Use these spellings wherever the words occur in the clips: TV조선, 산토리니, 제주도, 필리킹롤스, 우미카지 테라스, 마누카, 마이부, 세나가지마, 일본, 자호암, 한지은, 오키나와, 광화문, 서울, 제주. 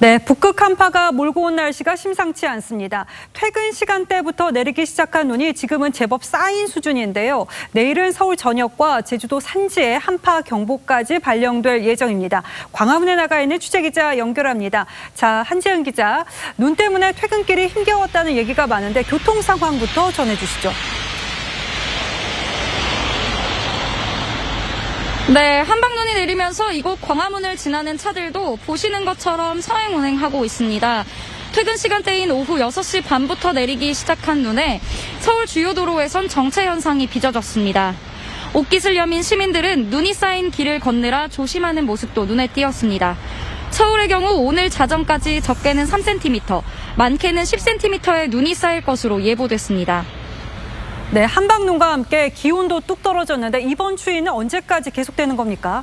네, 북극 한파가 몰고 온 날씨가 심상치 않습니다. 퇴근 시간대부터 내리기 시작한 눈이 지금은 제법 쌓인 수준인데요. 내일은 서울 전역과 제주도 산지에 한파 경보까지 발령될 예정입니다. 광화문에 나가 있는 취재기자 연결합니다. 자, 한지은 기자, 눈 때문에 퇴근길이 힘겨웠다는 얘기가 많은데 교통 상황부터 전해주시죠. 네, 한방눈이 내리면서 이곳 광화문을 지나는 차들도 보시는 것처럼 서행 운행하고 있습니다. 퇴근 시간대인 오후 6시 반부터 내리기 시작한 눈에 서울 주요 도로에선 정체 현상이 빚어졌습니다. 옷깃을 여민 시민들은 눈이 쌓인 길을 건느라 조심하는 모습도 눈에 띄었습니다. 서울의 경우 오늘 자정까지 적게는 3cm, 많게는 10cm의 눈이 쌓일 것으로 예보됐습니다. 네, 한방눈과 함께 기온도 뚝 떨어졌는데 이번 추위는 언제까지 계속되는 겁니까?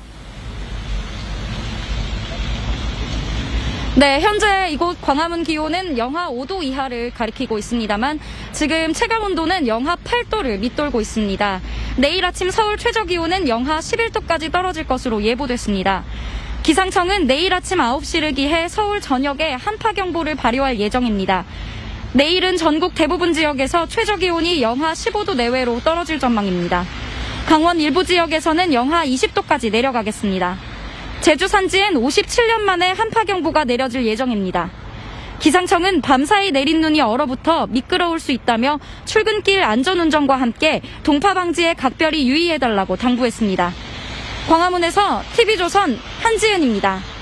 네, 현재 이곳 광화문 기온은 영하 5도 이하를 가리키고 있습니다만 지금 체감온도는 영하 8도를 밑돌고 있습니다. 내일 아침 서울 최저기온은 영하 11도까지 떨어질 것으로 예보됐습니다. 기상청은 내일 아침 9시를 기해 서울 전역에 한파경보를 발효할 예정입니다. 내일은 전국 대부분 지역에서 최저기온이 영하 15도 내외로 떨어질 전망입니다. 강원 일부 지역에서는 영하 20도까지 내려가겠습니다. 제주 산지엔 57년 만에 한파경보가 내려질 예정입니다. 기상청은 밤사이 내린 눈이 얼어붙어 미끄러울 수 있다며 출근길 안전운전과 함께 동파 방지에 각별히 유의해달라고 당부했습니다. 광화문에서 TV조선 한지은입니다.